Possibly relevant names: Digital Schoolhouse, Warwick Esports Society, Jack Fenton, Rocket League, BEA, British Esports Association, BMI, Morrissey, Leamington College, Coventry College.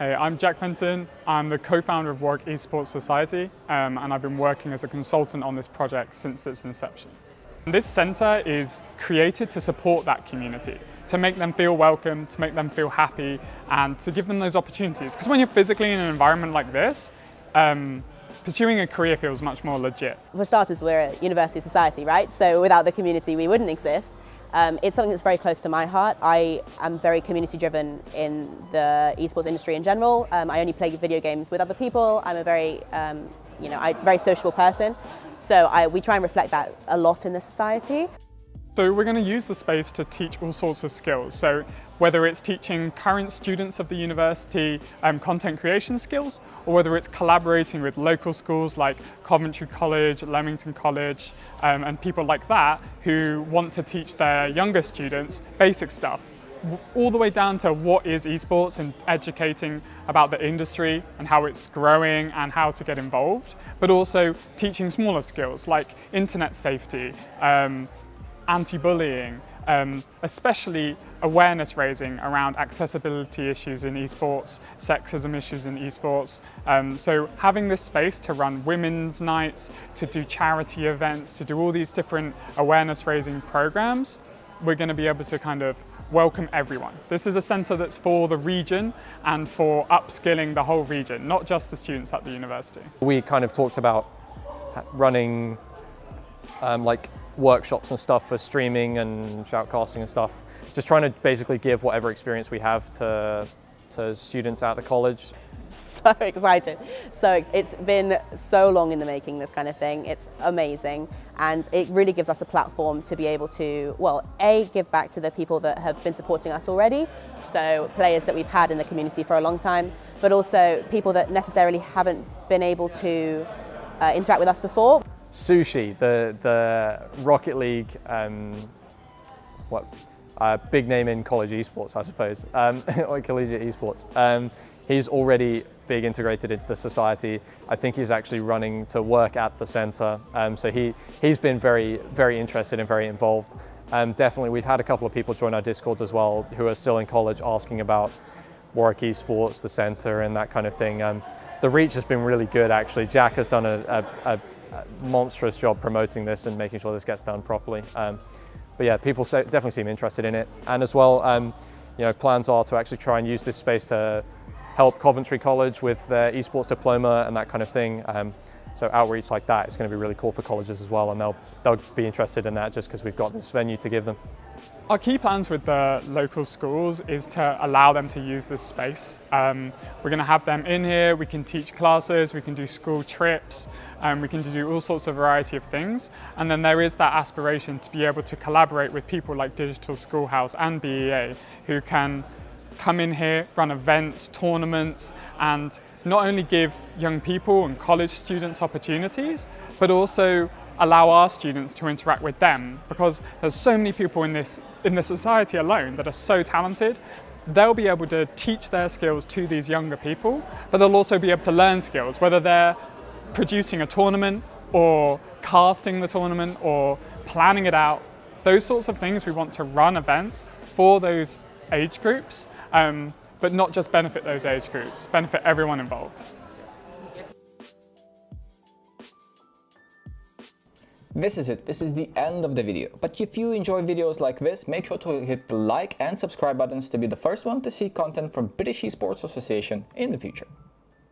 Hey, I'm Jack Fenton. I'm the co-founder of Warwick Esports Society and I've been working as a consultant on this project since its inception. This centre is created to support that community, to make them feel welcome, to make them feel happy and to give them those opportunities. Because when you're physically in an environment like this, pursuing a career feels much more legit. For starters, we're a university society, right? So without the community, we wouldn't exist. It's something that's very close to my heart. I am very community driven in the esports industry in general. I only play video games with other people. I'm a very, very sociable person. So we try and reflect that a lot in the society. So we're going to use the space to teach all sorts of skills. So whether it's teaching current students of the university content creation skills, or whether it's collaborating with local schools like Coventry College, Leamington College, and people like that who want to teach their younger students basic stuff, all the way down to what is esports and educating about the industry and how it's growing and how to get involved, but also teaching smaller skills like internet safety, anti-bullying, especially awareness raising around accessibility issues in esports, sexism issues in esports. So having this space to run women's nights, to do charity events, to do all these different awareness raising programs, we're going to be able to kind of welcome everyone. This is a centre that's for the region and for upskilling the whole region, not just the students at the university. We kind of talked about running like workshops and stuff for streaming and shoutcasting and stuff. Just trying to basically give whatever experience we have to students at the college. So excited. So it's been so long in the making, this kind of thing. It's amazing. And it really gives us a platform to be able to, well, A, give back to the people that have been supporting us already. So players that we've had in the community for a long time, but also people that necessarily haven't been able to interact with us before. Sushi, the Rocket League, big name in college esports, I suppose, or collegiate esports. He's already big integrated into the society. I think he's actually running to work at the centre. So he's been very, very interested and very involved. Definitely, we've had a couple of people join our Discords as well who are still in college asking about Warwick Esports, the centre and that kind of thing. The reach has been really good, actually. Jack has done a monstrous job promoting this and making sure this gets done properly. But yeah, people definitely seem interested in it. And as well, plans are to actually try and use this space to help Coventry College with their esports diploma and that kind of thing. So outreach like that is going to be really cool for colleges as well, and they'll be interested in that just because we've got this venue to give them. Our key plans with the local schools is to allow them to use this space. We're going to have them in here. We can teach classes, we can do school trips, we can do all sorts of variety of things. And then there is that aspiration to be able to collaborate with people like Digital Schoolhouse and BEA, who can come in here, run events, tournaments, and not only give young people and college students opportunities, but also allow our students to interact with them, because there's so many people in the society alone that are so talented. They'll be able to teach their skills to these younger people, but they'll also be able to learn skills, whether they're producing a tournament or casting the tournament or planning it out. Those sorts of things, we want to run events for those age groups, but not just benefit those age groups, benefit everyone involved. This is it, this is the end of the video, but if you enjoy videos like this, make sure to hit the like and subscribe buttons to be the first one to see content from British Esports Association in the future.